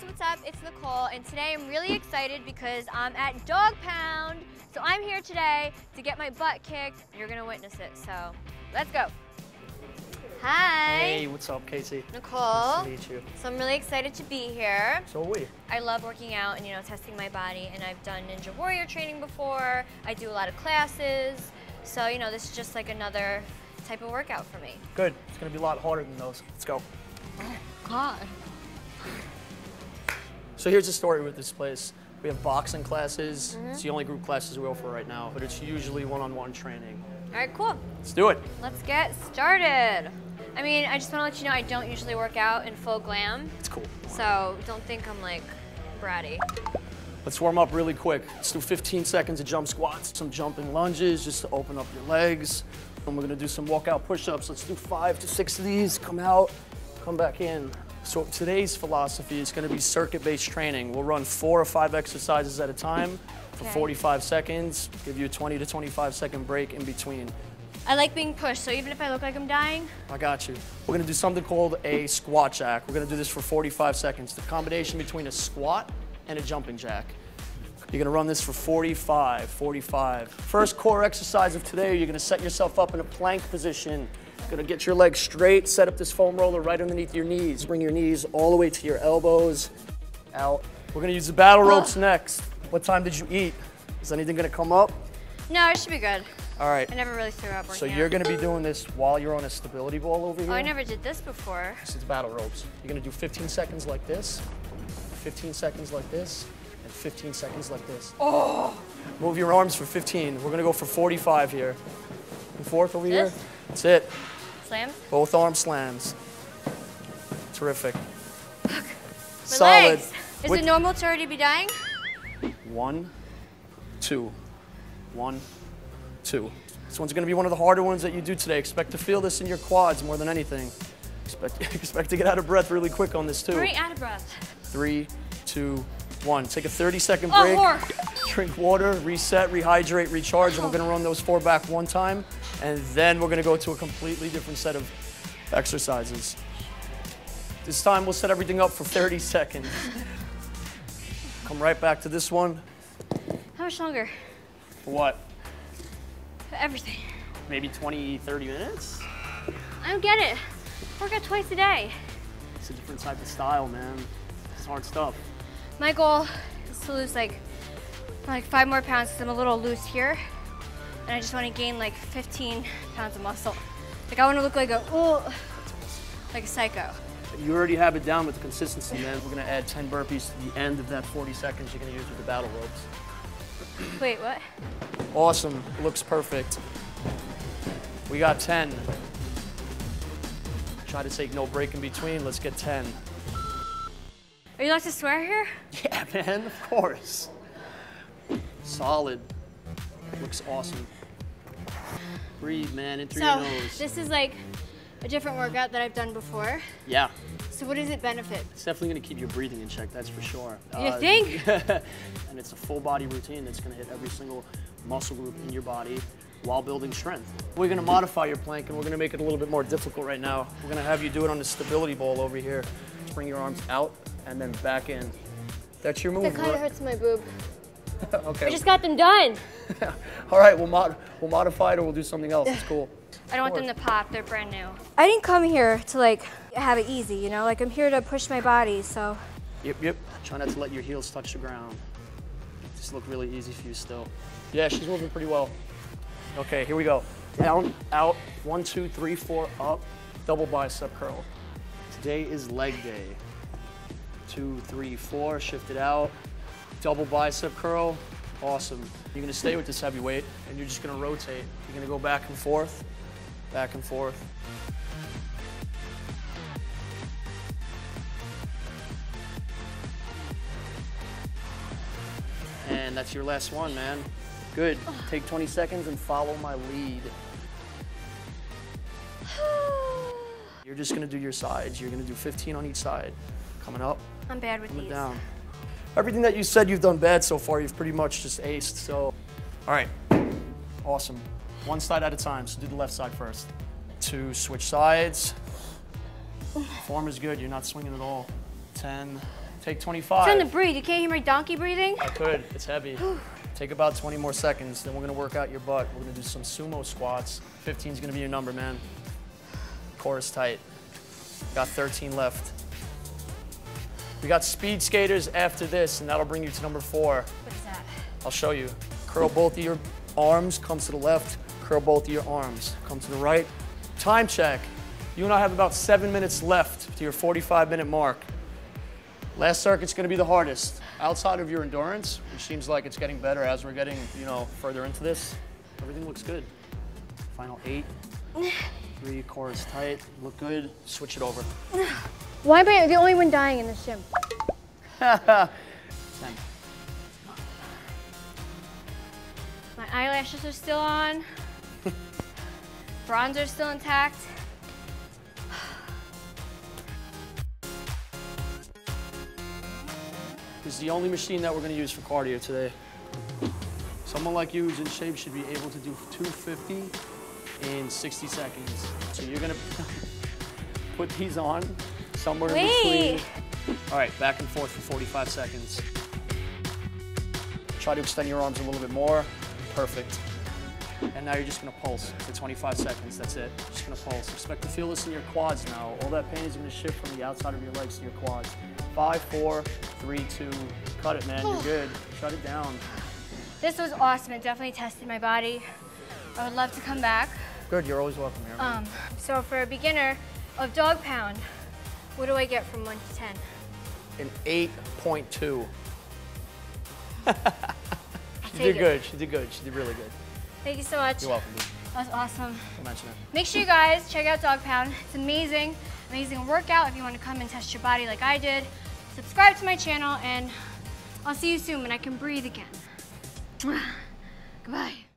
guys, what's up? It's Nicole, and today I'm really excited because I'm at DOGPOUND. So I'm here today to get my butt kicked. You're gonna witness it, so let's go. Hi. Hey, what's up, Casey? Nicole. Nice to meet you. So I'm really excited to be here. So are we. I love working out and, you know, testing my body, and I've done Ninja Warrior training before. I do a lot of classes. So, you know, this is just like another type of workout for me. Good. It's gonna be a lot harder than those. Let's go. Oh, God. So here's the story with this place. We have boxing classes. It's the only group classes we offer right now, but it's usually one-on-one training. All right, cool. Let's do it. Let's get started. I mean, I just want to let you know I don't usually work out in full glam. It's cool. So don't think I'm like bratty. Let's warm up really quick. Let's do 15 seconds of jump squats, some jumping lunges just to open up your legs. And we're going to do some walkout push-ups. Let's do 5 to 6 of these. Come out, come back in. So today's philosophy is going to be circuit-based training. We'll run 4 or 5 exercises at a time for 45 seconds, give you a 20 to 25 second break in between. I like being pushed, so even if I look like I'm dying. I got you. We're going to do something called a squat jack. We're going to do this for 45 seconds. The combination between a squat and a jumping jack. You're going to run this for 45. First core exercise of today, you're going to set yourself up in a plank position. Gonna get your legs straight, set up this foam roller right underneath your knees. Bring your knees all the way to your elbows, out. We're gonna use the battle ropes next. What time did you eat? Is anything gonna come up? No, it should be good. All right. I never really threw up working out. So you're gonna be doing this while you're on a stability ball over here. Oh, I never did this before. This is battle ropes. You're gonna do 15 seconds like this, 15 seconds like this, and 15 seconds like this. Oh! Move your arms for 15. We're gonna go for 45 here. And forth over this? Here. That's it. Slams? Both arm slams. Terrific. Fuck. Solid. Legs. Is it normal to already be dying? 1, 2, 1, 2. This one's gonna be one of the harder ones that you do today. Expect to feel this in your quads more than anything. Expect to get out of breath really quick on this too. Great out of breath. 3, 2, 1. Take a 30-second break. Drink water, reset, rehydrate, recharge, and we're gonna run those 4 back one time, and then we're gonna go to a completely different set of exercises. This time we'll set everything up for 30 seconds. Come right back to this one. How much longer? For what? For everything. Maybe 20, 30 minutes? I don't get it. I work out twice a day. It's a different type of style, man. It's hard stuff. My goal is to lose like 5 more pounds because I'm a little loose here. And I just want to gain like 15 pounds of muscle. Like I want to look like a psycho. You already have it down with consistency, man. We're going to add 10 burpees to the end of that 40 seconds you're going to use with the battle ropes. Wait, what? Awesome. Looks perfect. We got 10. Try to take no break in between. Let's get 10. Are you allowed to swear here? Yeah, man, of course. Solid. Looks awesome. Breathe, man, in through your nose. So, this is like a different workout that I've done before. Yeah. So what does it benefit? It's definitely gonna keep your breathing in check, that's for sure. You think? And it's a full body routine that's gonna hit every single muscle group in your body while building strength. We're gonna modify your plank and we're gonna make it a little bit more difficult right now. We're gonna have you do it on the stability ball over here. Bring your arms out and then back in. That's your move. That kinda hurts my boob. Okay. I just got them done. All right, we'll modify it or we'll do something else. It's cool. I don't want them to pop. They're brand new. I didn't come here to like have it easy, you know? Like I'm here to push my body, so. Yep, yep. Try not to let your heels touch the ground. Just look really easy for you still. Yeah, she's moving pretty well. Okay, here we go. Down, out, 1, 2, 3, 4, up. Double bicep curl. Today is leg day. 2, 3, 4, shift it out. Double bicep curl, awesome. You're gonna stay with this heavy weight and you're just gonna rotate. You're gonna go back and forth, back and forth. And that's your last one, man. Good, take 20 seconds and follow my lead. You're just gonna do your sides. You're gonna do 15 on each side. Coming up. I'm bad with these. Down. Everything that you said you've done bad so far, you've pretty much just aced, so. All right, awesome. One side at a time, so do the left side first. 2, switch sides. Form is good, you're not swinging at all. 10, Take 25. It's time to breathe. You can't hear my donkey breathing? I could. It's heavy. Take about 20 more seconds, then we're going to work out your butt. We're going to do some sumo squats. 15 is going to be your number, man. Core is tight. Got 13 left. We got speed skaters after this, and that'll bring you to number 4. What's that? I'll show you. Curl both of your arms, comes to the left. Curl both of your arms, come to the right. Time check. You and I have about 7 minutes left to your 45-minute mark. Last circuit's going to be the hardest. Outside of your endurance, which seems like it's getting better as we're getting, further into this, everything looks good. Final 8, 3, core is tight, look good, switch it over. Why am I the only one dying in this gym? 10. My eyelashes are still on. Bronzer's still intact. This is the only machine that we're going to use for cardio today. Someone like you who's in shape should be able to do 250 in 60 seconds. So you're going to put these on somewhere in between. All right, back and forth for 45 seconds. Try to extend your arms a little bit more. Perfect. And now you're just going to pulse for 25 seconds. That's it. Just going to pulse. Expect to feel this in your quads now. All that pain is going to shift from the outside of your legs to your quads. 5, 4, 3, 2, cut it, man, you're good. Shut it down. This was awesome, it definitely tested my body. I would love to come back. Good, you're always welcome here. So for a beginner of dog pound, what do I get from 1 to 10? An 8.2. She did good, she did good, she did really good. Thank you so much. You're welcome, dude. That was awesome. Don't mention it. Make sure you guys check out Dog Pound. It's amazing, amazing workout if you want to come and test your body like I did. Subscribe to my channel, and I'll see you soon when I can breathe again.